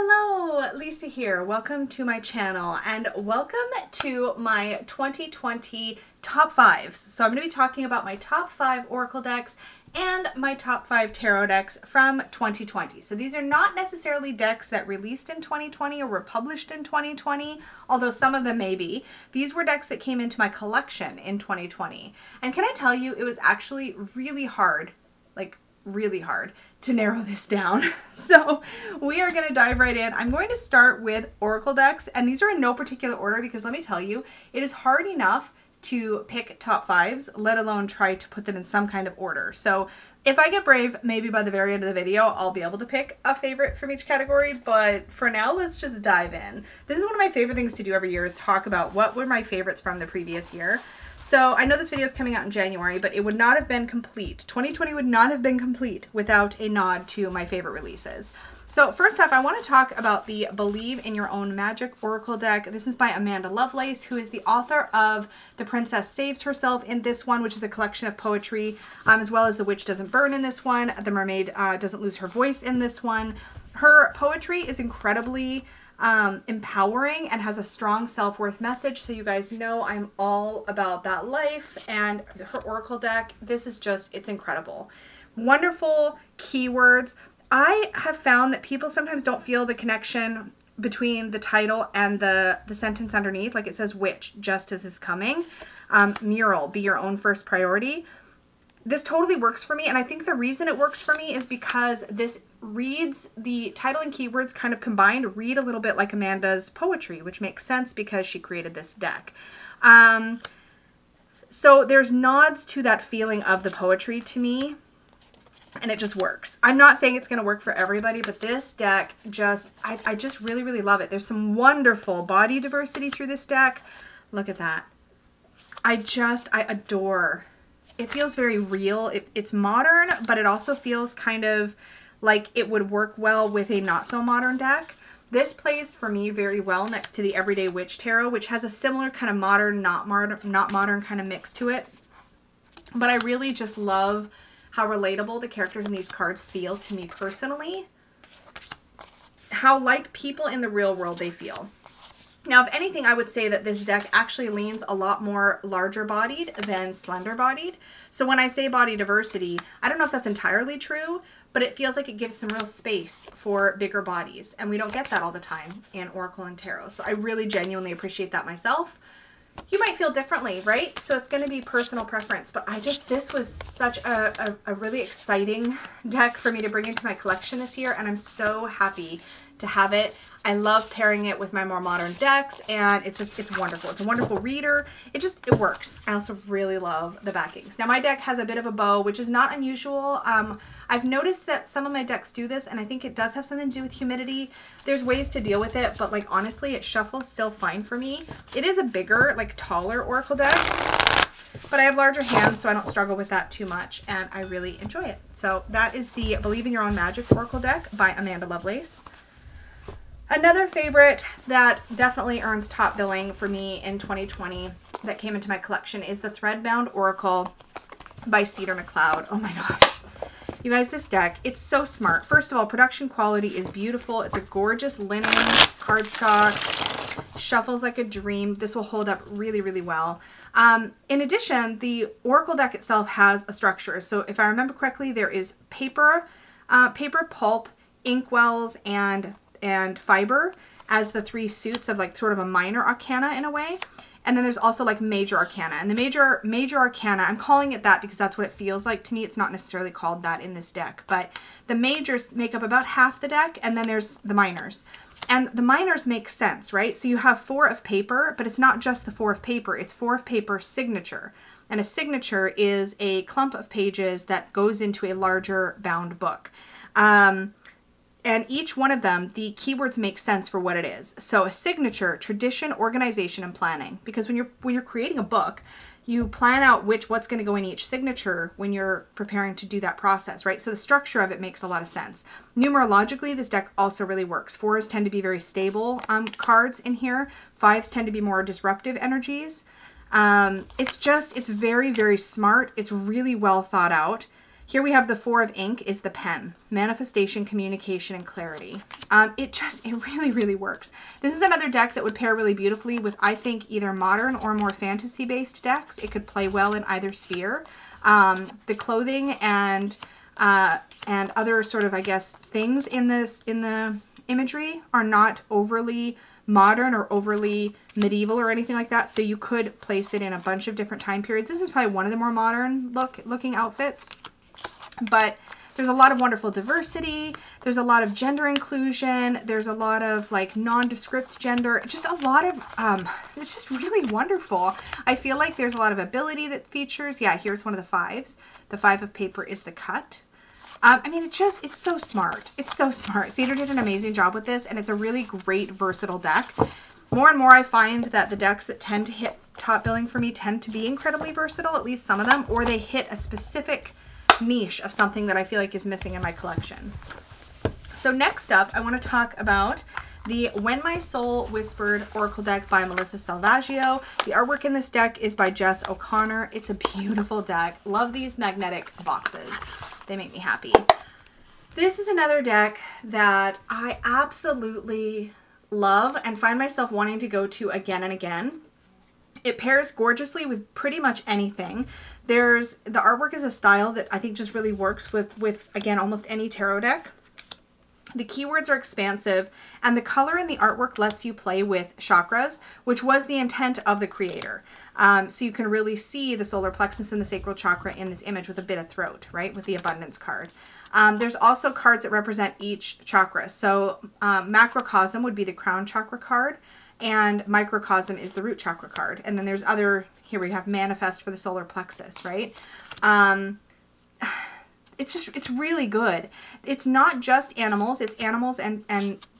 Hello, Lisa here. Welcome to my channel and welcome to my 2020 top fives. So I'm going to be talking about my top five oracle decks and my top five tarot decks from 2020. So these are not necessarily decks that released in 2020 or were published in 2020, although some of them may be. These were decks that came into my collection in 2020. And can I tell you, it was actually really hard, like really hard to narrow this down. So we are going to dive right in. I'm going to start with oracle decks, and these are in no particular order because let me tell you, it is hard enough to pick top fives, let alone try to put them in some kind of order. So if I get brave, maybe by the very end of the video, I'll be able to pick a favorite from each category. But for now, let's just dive in. This is one of my favorite things to do every year is talk about what were my favorites from the previous year. So I know this video is coming out in January, but it would not have been complete. 2020 would not have been complete without a nod to my favorite releases. So first off, I want to talk about the Believe in Your Own Magic Oracle deck. This is by Amanda Lovelace, who is the author of The Princess Saves Herself in this one, which is a collection of poetry, as well as The Witch Doesn't Burn in this one, The Mermaid Doesn't Lose Her Voice in this one. Her poetry is incredibly empowering and has a strong self-worth message. So you guys know I'm all about that life, and her oracle deck, this is just, it's incredible. Wonderful keywords. I have found that people sometimes don't feel the connection between the title and the sentence underneath. Like it says witch, justice is coming, mural, be your own first priority. This totally works for me, and I think the reason it works for me is because this reads, the title and keywords kind of combined read a little bit like Amanda's poetry, which makes sense because she created this deck. So there's nods to that feeling of the poetry to me, and it just works. I'm not saying it's going to work for everybody, but this deck just, I just really, really love it. There's some wonderful body diversity through this deck. Look at that. I adore it. It feels very real. It's modern, but it also feels kind of like it would work well with a not so modern deck. This plays for me very well next to the Everyday Witch Tarot, which has a similar kind of modern, not modern kind of mix to it. But I really just love how relatable the characters in these cards feel to me personally. How like people in the real world they feel. Now, if anything, I would say that this deck actually leans a lot more larger bodied than slender bodied. So when I say body diversity, I don't know if that's entirely true, but it feels like it gives some real space for bigger bodies. And we don't get that all the time in Oracle and Tarot. So I really genuinely appreciate that myself. You might feel differently, right? So it's going to be personal preference, but I just, this was such a really exciting deck for me to bring into my collection this year. And I'm so happy to have it. I love pairing it with my more modern decks, and it's just, it's wonderful. It's a wonderful reader. It just, it works. I also really love the backings. Now my deck has a bit of a bow, which is not unusual. I've noticed that some of my decks do this, and I think it does have something to do with humidity. There's ways to deal with it, but like honestly, it shuffles still fine for me. It is a bigger, like taller oracle deck, but I have larger hands, so I don't struggle with that too much, and I really enjoy it. So that is the Believe in Your Own Magic Oracle deck by Amanda Lovelace. Another favorite that definitely earns top billing for me in 2020 that came into my collection is the Threadbound Oracle by Cedar McLeod. Oh my gosh. You guys, this deck, it's so smart. First of all, production quality is beautiful. It's a gorgeous linen cardstock. Shuffles like a dream. This will hold up really, really well. In addition, the Oracle deck itself has a structure. So if I remember correctly, there is paper, paper pulp, inkwells, and fiber as the three suits of like sort of a minor arcana in a way, and then there's also like major arcana, and the major arcana, I'm calling it that because that's what it feels like to me. It's not necessarily called that in this deck, but the majors make up about half the deck, and then there's the minors, and the minors make sense, right? So you have four of paper, but it's not just the four of paper, it's four of paper signature, and a signature is a clump of pages that goes into a larger bound book. And each one of them, the keywords make sense for what it is. So a signature, tradition, organization, and planning. Because when you're creating a book, you plan out what's going to go in each signature when you're preparing to do that process, right? So the structure of it makes a lot of sense. Numerologically, this deck also really works. Fours tend to be very stable cards in here. Fives tend to be more disruptive energies. It's very, very smart. It's really well thought out. Here we have the Four of Ink is the pen, manifestation, communication, and clarity. It really, really works. This is another deck that would pair really beautifully with, I think, either modern or more fantasy-based decks. It could play well in either sphere. The clothing and other sort of, I guess, things in this, in the imagery are not overly modern or overly medieval or anything like that, so you could place it in a bunch of different time periods. This is probably one of the more modern looking outfits. But there's a lot of wonderful diversity. There's a lot of gender inclusion. There's a lot of like nondescript gender. Just a lot of, it's just really wonderful. I feel like there's a lot of ability that features. Yeah, here's one of the fives. The five of paper is the cut. I mean, it's so smart. It's so smart. Cedar did an amazing job with this, and it's a really great versatile deck. More and more I find that the decks that tend to hit top billing for me tend to be incredibly versatile, at least some of them, or they hit a specific niche of something that I feel like is missing in my collection. So next up, I want to talk about the When My Soul Whispered Oracle deck by Melissa Salvaggio. The artwork in this deck is by Jess O'Connor. It's a beautiful deck. Love these magnetic boxes. They make me happy. This is another deck that I absolutely love and find myself wanting to go to again and again. It pairs gorgeously with pretty much anything. There's, the artwork is a style that I think just really works with again, almost any tarot deck. The keywords are expansive, and the color in the artwork lets you play with chakras, which was the intent of the creator. So you can really see the solar plexus and the sacral chakra in this image with a bit of throat, right? With the abundance card. There's also cards that represent each chakra. So macrocosm would be the crown chakra card, and microcosm is the root chakra card. And then there's other, here we have manifest for the solar plexus, right? It's just, it's really good. It's not just animals, it's animals and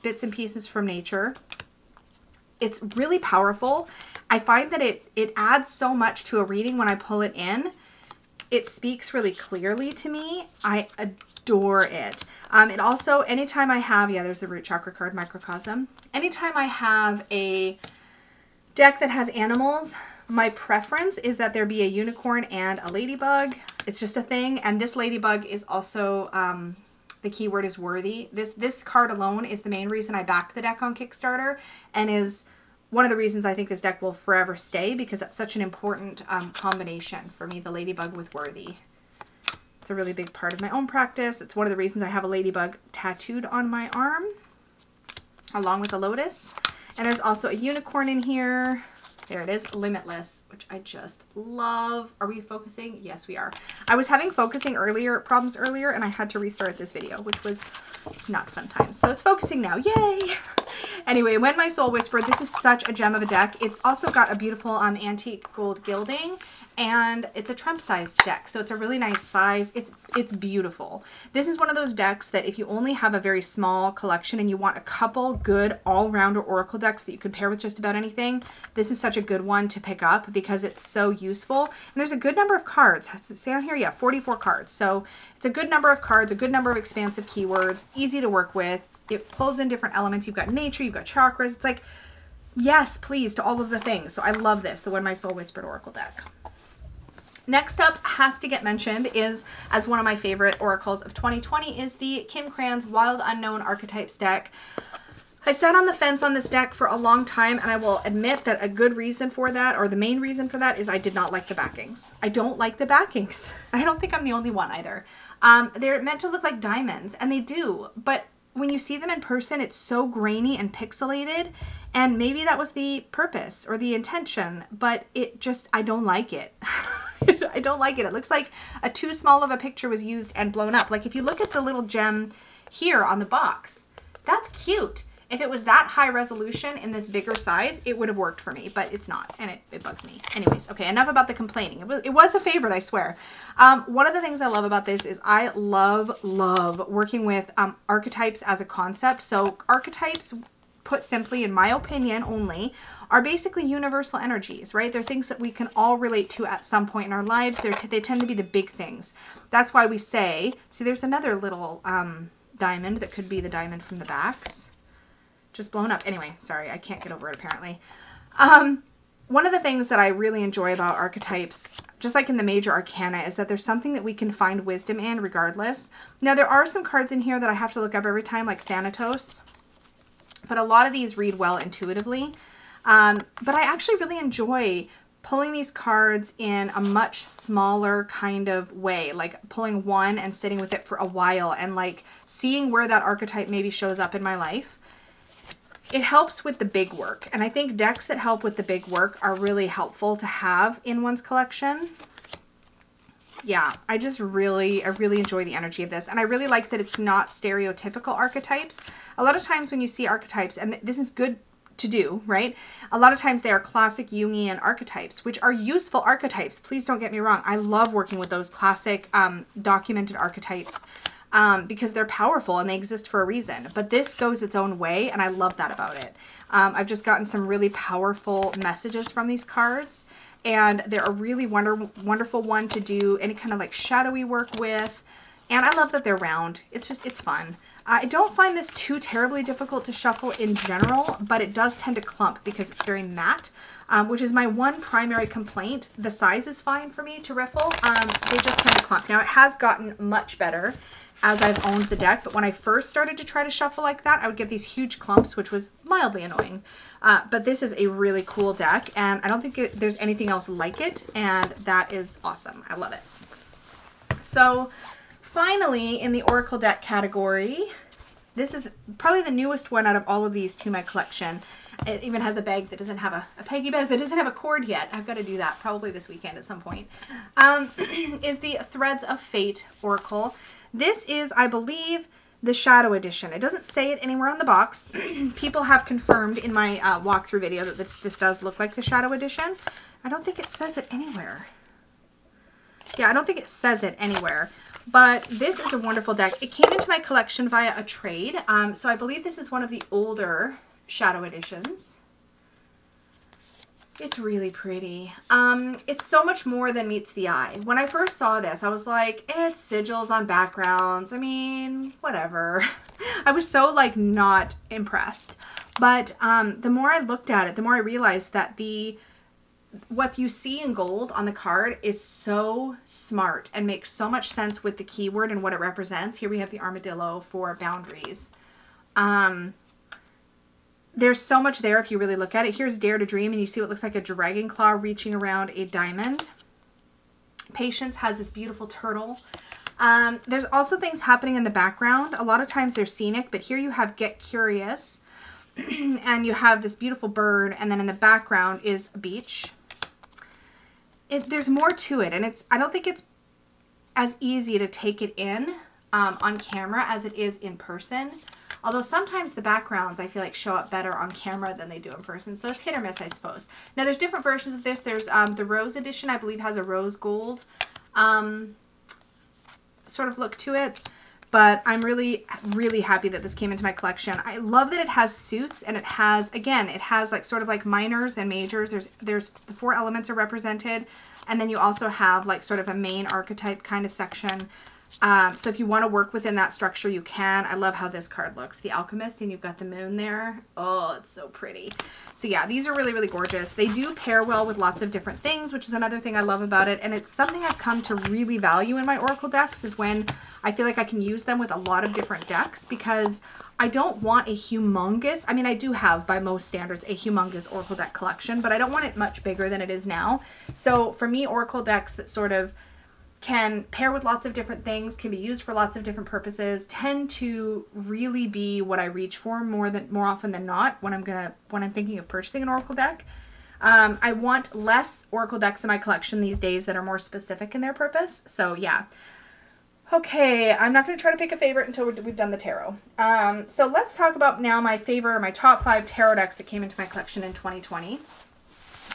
bits and pieces from nature. It's really powerful. I find that it adds so much to a reading when I pull it in. It speaks really clearly to me. I adore it. It also, anytime I have, yeah, there's the root chakra card, microcosm. Anytime I have a deck that has animals, my preference is that there be a unicorn and a ladybug. It's just a thing. And this ladybug is also, the keyword is worthy. This card alone is the main reason I backed the deck on Kickstarter, and is one of the reasons I think this deck will forever stay, because that's such an important combination for me, the ladybug with worthy. It's a really big part of my own practice. It's one of the reasons I have a ladybug tattooed on my arm, along with a lotus. And there's also a unicorn in here. There it is, Limitless, which I just love. Are we focusing? Yes, we are. I was having focusing problems earlier, and I had to restart this video, which was not fun times. So it's focusing now, yay! Anyway, When My Soul Whispered, this is such a gem of a deck. It's also got a beautiful antique gold gilding, and it's a trump-sized deck, so it's a really nice size. It's beautiful. This is one of those decks that if you only have a very small collection and you want a couple good all-rounder oracle decks that you can pair with just about anything, this is such a good one to pick up because it's so useful. And there's a good number of cards. Does it say on here? Yeah, 44 cards. So it's a good number of cards, a good number of expansive keywords, easy to work with. It pulls in different elements. You've got nature, you've got chakras. It's like, yes, please, to all of the things. So I love this, the When My Soul Whispered Oracle deck. Next up, has to get mentioned, is as one of my favorite oracles of 2020 is the Kim Cran's Wild Unknown Archetypes deck. I sat on the fence on this deck for a long time, and I will admit that a good reason for that, or the main reason for that, is I did not like the backings. I don't like the backings. I don't think I'm the only one either. They're meant to look like diamonds, and they do, but when you see them in person, it's so grainy and pixelated, and maybe that was the purpose or the intention, but it just, I don't like it. I don't like it. It looks like a too small of a picture was used and blown up. Like if you look at the little gem here on the box, that's cute. If it was that high resolution in this bigger size, it would have worked for me, but it's not, and it bugs me. Anyways, okay, enough about the complaining. It was a favorite, I swear. One of the things I love about this is I love working with archetypes as a concept. So archetypes, put simply, in my opinion only, are basically universal energies, right? They're things that we can all relate to at some point in our lives. They tend to be the big things. That's why we say, see, there's another little diamond that could be the diamond from the backs. Just blown up. Anyway, sorry, I can't get over it apparently. One of the things that I really enjoy about archetypes, just like in the major arcana, is that there's something that we can find wisdom in regardless. Now, there are some cards in here that I have to look up every time, like Thanatos, but a lot of these read well intuitively. But I actually really enjoy pulling these cards in a much smaller kind of way, like pulling one and sitting with it for a while and like seeing where that archetype maybe shows up in my life. It helps with the big work, and I think decks that help with the big work are really helpful to have in one's collection. Yeah, I really enjoy the energy of this, and I really like that it's not stereotypical archetypes. A lot of times when you see archetypes, and this is good to do, right? A lot of times they are classic Jungian archetypes, which are useful archetypes. Please don't get me wrong. I love working with those classic documented archetypes. Because they're powerful and they exist for a reason. But this goes its own way, and I love that about it. I've just gotten some really powerful messages from these cards, and they're a really wonderful one to do any kind of like shadowy work with. And I love that they're round. It's just, it's fun. I don't find this too terribly difficult to shuffle in general, but it does tend to clump because it's very matte, which is my one primary complaint. The size is fine for me to riffle. They just tend to clump. Now, it has gotten much better as I've owned the deck, but when I first started to try to shuffle like that, I would get these huge clumps, which was mildly annoying. But this is a really cool deck, and I don't think there's anything else like it, and that is awesome. I love it. So finally, in the Oracle deck category, this is probably the newest one out of all of these to my collection. It even has a bag that doesn't have a Peggy bag that doesn't have a cord yet. I've got to do that probably this weekend at some point. Is the Threads of Fate Oracle. This is, I believe, the Shadow Edition. It doesn't say it anywhere on the box. People have confirmed in my walkthrough video that this does look like the Shadow Edition. I don't think it says it anywhere. Yeah, I don't think it says it anywhere. But this is a wonderful deck. It came into my collection via a trade. So I believe this is one of the older Shadow Editions. It's really pretty. It's so much more than meets the eye. When I first saw this, I was like, it's sigils on backgrounds. I mean, whatever. I was so like not impressed. But the more I looked at it, the more I realized that what you see in gold on the card is so smart and makes so much sense with the keyword and what it represents. Here we have the armadillo for boundaries. There's so much there if you really look at it. Here's Dare to Dream, and you see what looks like a dragon claw reaching around a diamond. Patience has this beautiful turtle. There's also things happening in the background. A lot of times they're scenic, but here you have Get Curious, and you have this beautiful bird, and then in the background is a beach. There's more to it, and I don't think it's as easy to take it in on camera as it is in person. Although sometimes the backgrounds, I feel like, show up better on camera than they do in person. So it's hit or miss, I suppose. Now, there's different versions of this. There's the Rose Edition, I believe, has a rose gold sort of look to it. But I'm really, really happy that this came into my collection. I love that it has suits, and it has, again, it has like sort of like minors and majors. There's the four elements are represented. And then you also have like sort of a main archetype kind of section. So if you want to work within that structure, you can. I love how this card looks, the Alchemist, and you've got the moon there. Oh, it's so pretty. So yeah, these are really, really gorgeous. They do pair well with lots of different things, which is another thing I love about it. And it's something I've come to really value in my Oracle decks is when I feel like I can use them with a lot of different decks, because I don't want a humongous, I mean, I do have by most standards a humongous Oracle deck collection, but I don't want it much bigger than it is now. So for me, Oracle decks that sort of can pair with lots of different things, can be used for lots of different purposes, tend to really be what I reach for more often than not when I'm thinking of purchasing an Oracle deck. I want less Oracle decks in my collection these days that are more specific in their purpose. So yeah. Okay, I'm not going to try to pick a favorite until we've done the tarot. So let's talk about now my top 5 tarot decks that came into my collection in 2020.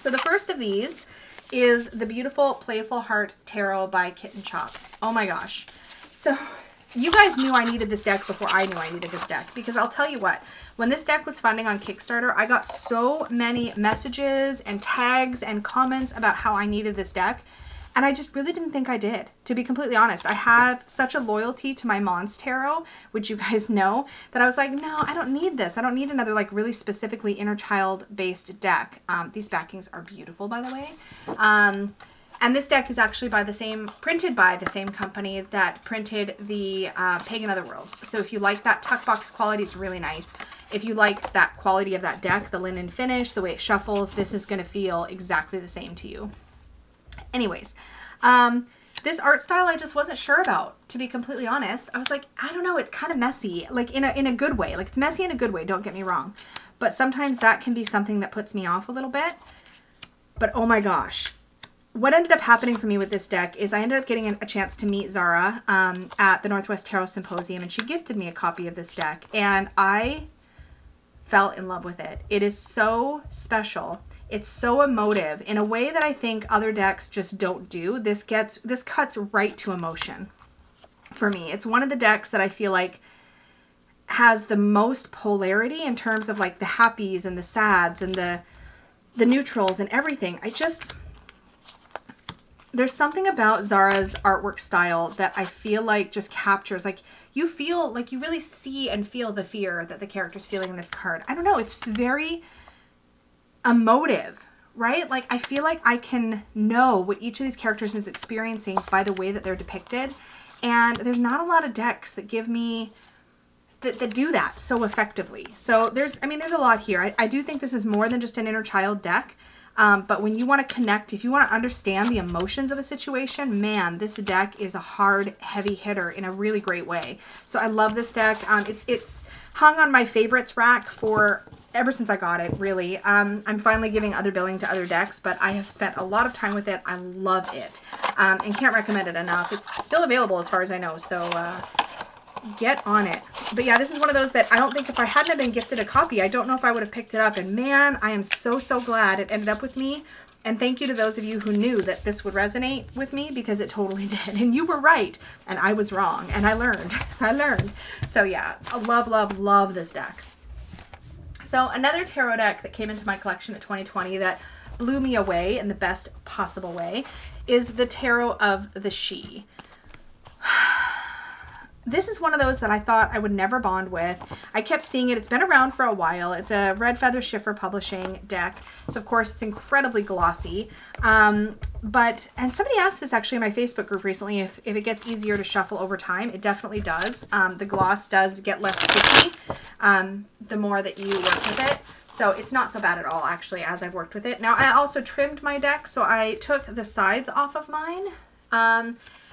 So the first of these is the beautiful Playful Heart Tarot by Kitten Chops. Oh my gosh. So you guys knew I needed this deck before I knew I needed this deck, because I'll tell you what, when this deck was funding on Kickstarter, I got so many messages and tags and comments about how I needed this deck. And I just really didn't think I did, to be completely honest. I had such a loyalty to my Mons Tarot, which you guys know, that I was like, no, I don't need this. I don't need another like really specifically inner child based deck. These backings are beautiful, by the way. And this deck is actually by the same, printed by the same company that printed the Pagan Otherworlds. So if you like that tuck box quality, it's really nice. If you like that quality of that deck, the linen finish, the way it shuffles, this is going to feel exactly the same to you. Anyways, this art style I just wasn't sure about, to be completely honest. I was like, I don't know, it's kind of messy, like in a good way. Like it's messy in a good way, don't get me wrong. But sometimes that can be something that puts me off a little bit. But oh my gosh. What ended up happening for me with this deck is I ended up getting a chance to meet Zara at the Northwest Tarot Symposium, and she gifted me a copy of this deck, and I fell in love with it. It is so special. It's so emotive in a way that I think other decks just don't do. This cuts right to emotion for me. It's one of the decks that I feel like has the most polarity in terms of like the happies and the sads and the neutrals and everything. There's something about Zara's artwork style that I feel like just captures, like you feel like you really see and feel the fear that the character's feeling in this card. I don't know. It's very emotive, right? Like I feel like I can know what each of these characters is experiencing by the way that they're depicted. And there's not a lot of decks that give me, that do that so effectively. So there's a lot here. I do think this is more than just an inner child deck. But when you want to connect, if you want to understand the emotions of a situation, man, this deck is a hard, heavy hitter in a really great way. So I love this deck. It's hung on my favorites rack ever since I got it, really. I'm finally giving other billing to other decks, but I have spent a lot of time with it. I love it, and can't recommend it enough. It's still available as far as I know, so get on it. But yeah, this is one of those that I don't think, if I hadn't been gifted a copy, I don't know if I would have picked it up. And man, I am so, so glad it ended up with me. And thank you to those of you who knew that this would resonate with me, because it totally did. And you were right. And I was wrong. And I learned. So yeah, I love, love, love this deck. So another tarot deck that came into my collection in 2020 that blew me away in the best possible way is the Tarot of the Sidhe. This is one of those that I thought I would never bond with. I kept seeing it. It's been around for a while. It's a Red Feather Schiffer publishing deck. So, of course, it's incredibly glossy. And somebody asked this actually in my Facebook group recently, if it gets easier to shuffle over time. It definitely does. The gloss does get less sticky the more that you work with it. So it's not so bad at all, actually, as I've worked with it. Now, I also trimmed my deck, so I took the sides off of mine.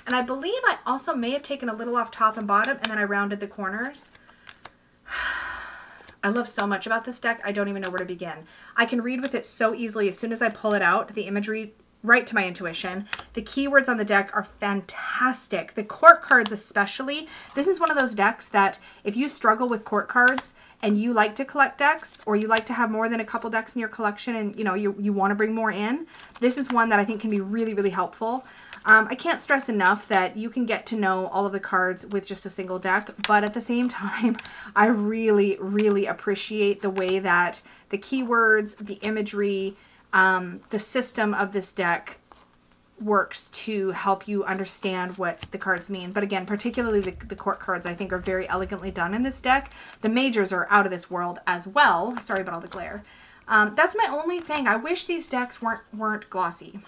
And I believe I also may have taken a little off top and bottom, and then I rounded the corners. I love so much about this deck. I don't even know where to begin. I can read with it so easily. As soon as I pull it out, the imagery right to my intuition. The keywords on the deck are fantastic. The court cards especially. This is one of those decks that if you struggle with court cards and you like to collect decks, or you like to have more than a couple decks in your collection and you know you want to bring more in, this is one that I think can be really, really helpful. I can't stress enough that you can get to know all of the cards with just a single deck, but at the same time, I really, really appreciate the way that the keywords, the imagery, the system of this deck works to help you understand what the cards mean. But again, particularly the court cards, I think, are very elegantly done in this deck. The majors are out of this world as well. Sorry about all the glare. That's my only thing. I wish these decks weren't glossy.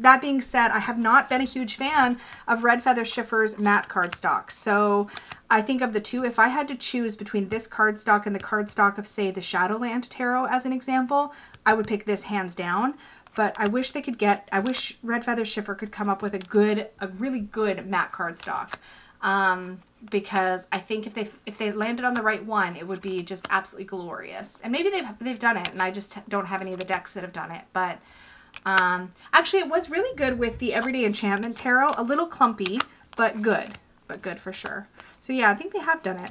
That being said, I have not been a huge fan of Red Feather Schiffer's matte cardstock. So I think of the two, if I had to choose between this cardstock and the cardstock of, say, the Shadowland Tarot as an example, I would pick this hands down. But I wish I wish Red Feather Schiffer could come up with a really good matte cardstock. Because I think if they landed on the right one, it would be just absolutely glorious. And maybe they've done it, and I just don't have any of the decks that have done it, but... actually it was really good with the Everyday Enchantment Tarot. A little clumpy, but good for sure. So yeah, I think they have done it.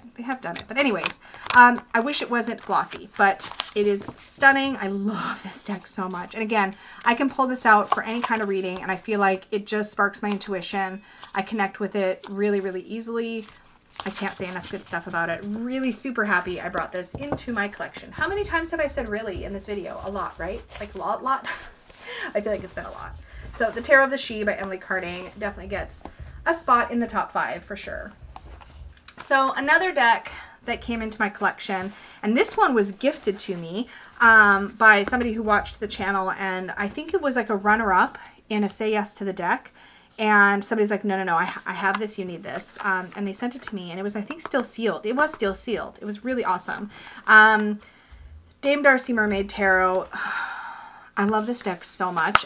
But anyways, I wish it wasn't glossy, but it is stunning. I love this deck so much. And again, I can pull this out for any kind of reading, and I feel like it just sparks my intuition. I connect with it really, really easily. I can't say enough good stuff about it. Really super happy I brought this into my collection. How many times have I said really in this video? A lot, right? Like a lot. I feel like it's been a lot. So the Tarot of the Sidhe by Emily Carding definitely gets a spot in the top 5 for sure. So another deck that came into my collection, and this one was gifted to me by somebody who watched the channel, and I think it was like a runner-up in a Say Yes to the Deck, and somebody's like, no, no, no, I have this, you need this, and they sent it to me, and it was, I think, still sealed. It was still sealed. It was really awesome. Dame Darcy Mermaid Tarot. I love this deck so much.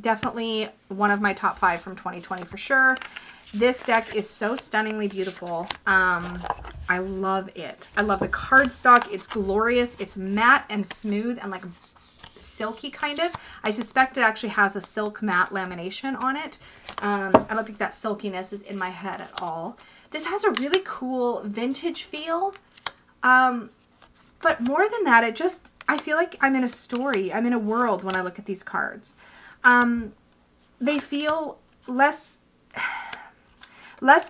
Definitely one of my top 5 from 2020 for sure. This deck is so stunningly beautiful. I love it. I love the cardstock. It's glorious. It's matte and smooth and like silky kind of. I suspect it actually has a silk matte lamination on it. I don't think that silkiness is in my head at all. This has a really cool vintage feel. But more than that, it just, I feel like I'm in a story. I'm in a world when I look at these cards. They feel less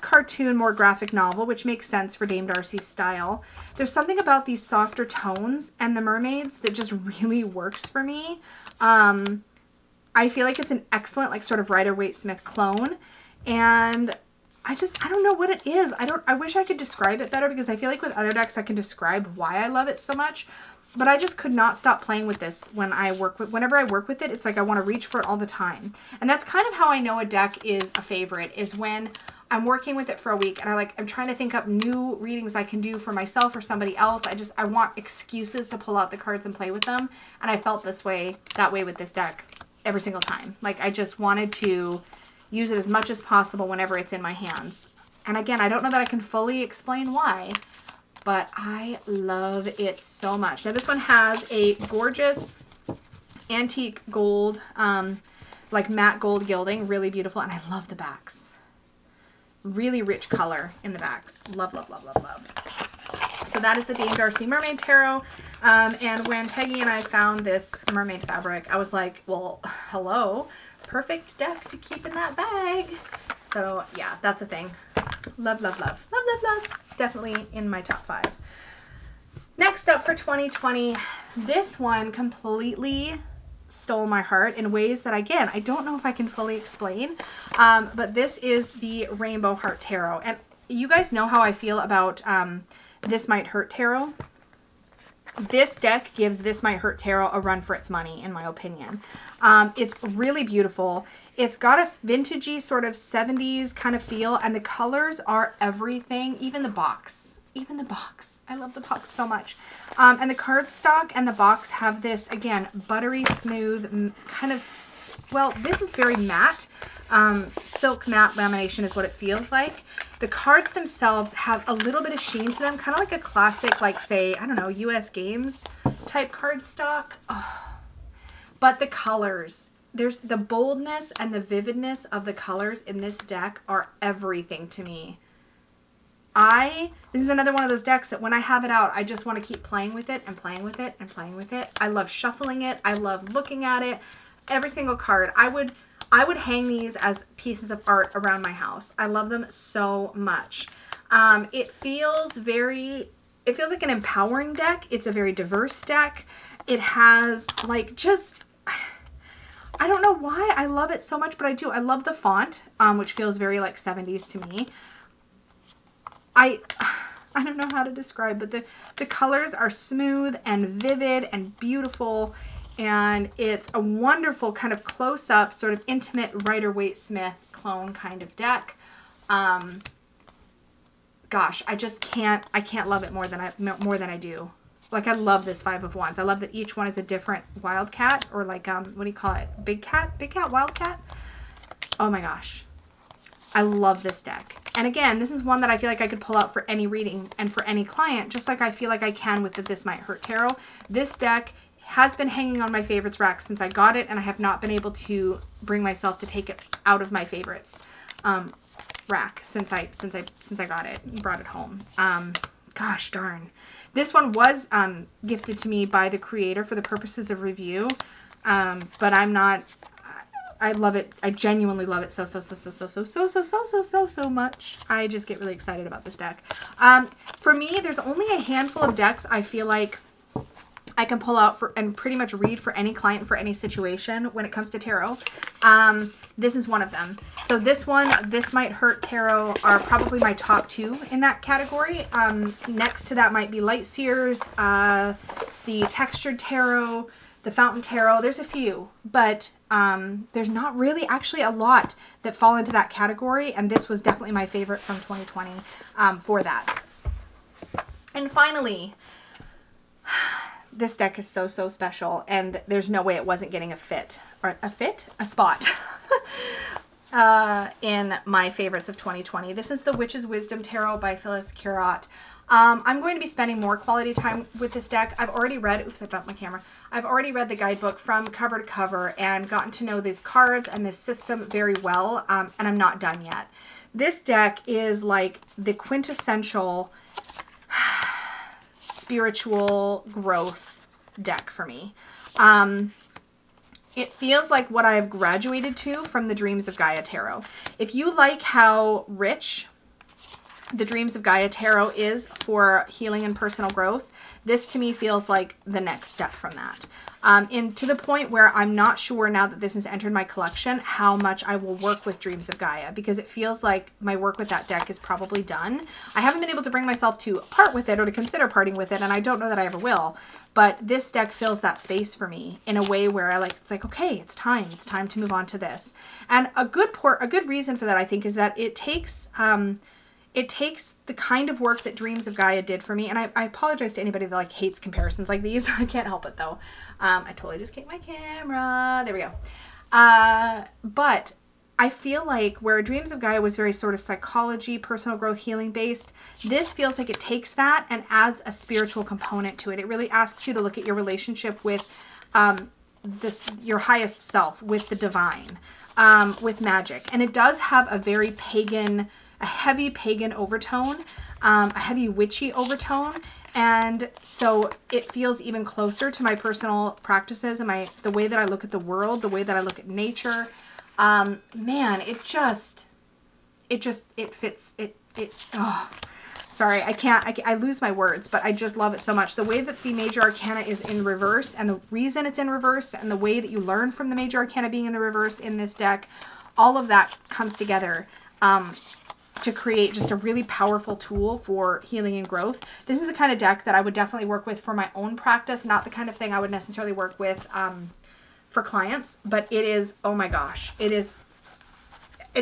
cartoon, more graphic novel, which makes sense for Dame Darcy's style. There's something about these softer tones and the mermaids that just really works for me. I feel like it's an excellent, like, sort of Rider-Waite-Smith clone. And I don't know what it is. I wish I could describe it better, because I feel like with other decks I can describe why I love it so much. But I just could not stop playing with this whenever I work with it. It's like I want to reach for it all the time. And that's kind of how I know a deck is a favorite, is when I'm working with it for a week and I'm trying to think up new readings I can do for myself or somebody else. I want excuses to pull out the cards and play with them. And I felt that way with this deck every single time. Like, I just wanted to use it as much as possible whenever it's in my hands. And again, I don't know that I can fully explain why, but I love it so much. Now, this one has a gorgeous antique gold, like matte gold gilding, really beautiful, and I love the backs. Really rich color in the backs. Love, love, love, love, love. So that is the Dame Darcy Mermaid Tarot. And when Peggy and I found this mermaid fabric, I was like, well, hello, perfect deck to keep in that bag. So yeah, that's a thing. Love, love, love, love, love, love. Definitely in my top 5. Next up for 2020, this one completely stole my heart in ways that, again, I don't know if I can fully explain, but this is the Rainbow Heart Tarot. And you guys know how I feel about This Might Hurt Tarot. This deck gives This Might Hurt Tarot a run for its money, in my opinion. It's really beautiful. It's got a vintagey sort of 70s kind of feel, and the colors are everything, even the box. Even the box. I love the box so much. And the cardstock and the box have this, again, buttery smooth kind of, well, this is very matte. Silk matte lamination is what it feels like. The cards themselves have a little bit of sheen to them, kind of like a classic, like, say, I don't know, US Games type cardstock. Oh. But the colors, there's the boldness and the vividness of the colors in this deck are everything to me. This is another one of those decks that when I have it out, I just want to keep playing with it and playing with it and playing with it. I love shuffling it. I love looking at it. Every single card. I would hang these as pieces of art around my house. I love them so much. It feels like an empowering deck. It's a very diverse deck. It has, like, just, I don't know why I love it so much, but I do. I love the font, which feels very like 70s to me. I don't know how to describe, but the colors are smooth and vivid and beautiful. And it's a wonderful kind of close-up, sort of intimate Rider-Waite-Smith clone kind of deck. Gosh, I can't love it more than I do. Like, I love this 5 of Wands. I love that each one is a different wildcat, or like, what do you call it? Big cat, wildcat? Oh my gosh. I love this deck. And again, this is one that I feel like I could pull out for any reading and for any client, just like I feel like I can with the This Might Hurt Tarot. This deck has been hanging on my favorites rack since I got it, and I have not been able to bring myself to take it out of my favorites rack since I got it and brought it home. Gosh darn. This one was gifted to me by the creator for the purposes of review, but I love it. I genuinely love it so much. I just get really excited about this deck. For me, there's only a handful of decks I feel like I can pull out for and pretty much read for any client for any situation when it comes to tarot. This is one of them. So this one, This Might Hurt Tarot, are probably my top two in that category. Next to that might be Light Sears, the Textured Tarot, the Fountain Tarot. There's a few, but there's not really actually a lot that fall into that category, and this was definitely my favorite from 2020 for that. And finally, this deck is so, so special, and there's no way it wasn't getting a spot in my favorites of 2020. This is the Witch's Wisdom Tarot by Phyllis Kurot. I'm going to be spending more quality time with this deck. I've already read, oops, I bumped my camera. I've already read the guidebook from cover to cover and gotten to know these cards and this system very well, and I'm not done yet. This deck is like the quintessential spiritual growth deck for me. It feels like what I've graduated to from the Dreams of Gaia Tarot. If you like how rich the Dreams of Gaia Tarot is for healing and personal growth, this to me feels like the next step from that. And to the point where I'm not sure now that this has entered my collection how much I will work with Dreams of Gaia, because it feels like my work with that deck is probably done. I haven't been able to bring myself to part with it or to consider parting with it, and I don't know that I ever will, but this deck fills that space for me in a way where I like, it's like, okay, it's time to move on to this. And a good reason for that, I think, is that it takes the kind of work that Dreams of Gaia did for me, and I apologize to anybody that like hates comparisons like these. I can't help it though. I totally just kicked my camera. There we go. But I feel like where Dreams of Gaia was very sort of psychology, personal growth, healing based, this feels like it takes that and adds a spiritual component to it. It really asks you to look at your relationship with your highest self, with the divine, with magic, and it does have a very pagan. A heavy pagan overtone, a heavy witchy overtone, and so it feels even closer to my personal practices and the way that I look at the world, the way that I look at nature. Man, it fits it. Oh, sorry, I lose my words, but I just love it so much. The way that the Major Arcana is in reverse, and the reason it's in reverse, and the way that you learn from the Major Arcana being in the reverse in this deck, all of that comes together. To create just a really powerful tool for healing and growth. This is the kind of deck that I would definitely work with for my own practice, not the kind of thing I would necessarily work with for clients, but it is, oh my gosh, it's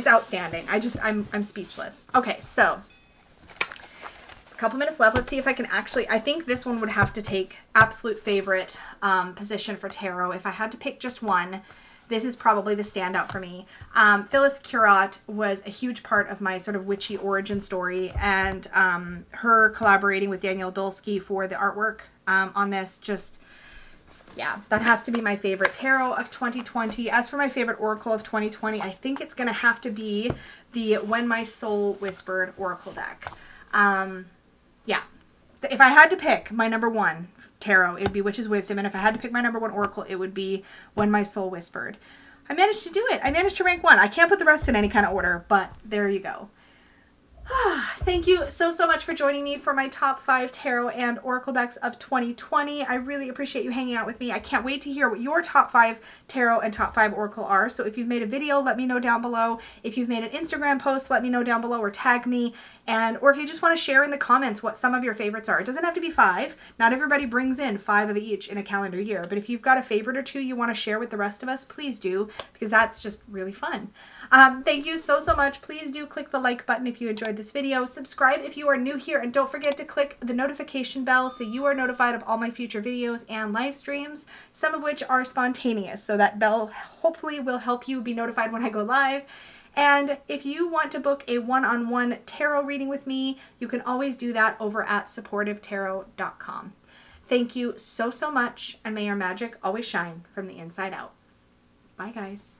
outstanding. I'm speechless. Okay, so a couple minutes left. Let's see if I can actually, I think this one would have to take absolute favorite position for tarot. If I had to pick just one, this is probably the standout for me. Phyllis Kurot was a huge part of my sort of witchy origin story, and her collaborating with Daniel Dulski for the artwork on this, just, yeah, that has to be my favorite tarot of 2020. As for my favorite oracle of 2020, I think it's going to have to be the When My Soul Whispered Oracle deck. Yeah. If I had to pick my number one tarot, it would be Witch's Wisdom. And if I had to pick my number one oracle, it would be When My Soul Whispered. I managed to do it. I managed to rank one. I can't put the rest in any kind of order, but there you go. Thank you so, so much for joining me for my top 5 tarot and oracle decks of 2020. I really appreciate you hanging out with me. I can't wait to hear what your top 5 tarot and top 5 oracle are. So if you've made a video, let me know down below. If you've made an Instagram post, let me know down below, or tag me. Or if you just want to share in the comments what some of your favorites are. It doesn't have to be 5. Not everybody brings in 5 of each in a calendar year. But if you've got a favorite or two you want to share with the rest of us, please do, because that's just really fun. Thank you so, so much. Please do click the like button if you enjoyed this video. Subscribe if you are new here, and don't forget to click the notification bell so you are notified of all my future videos and live streams, some of which are spontaneous. So that bell hopefully will help you be notified when I go live. And if you want to book a one-on-one tarot reading with me, you can always do that over at supportivetarot.com. Thank you so, so much, and may your magic always shine from the inside out. Bye, guys.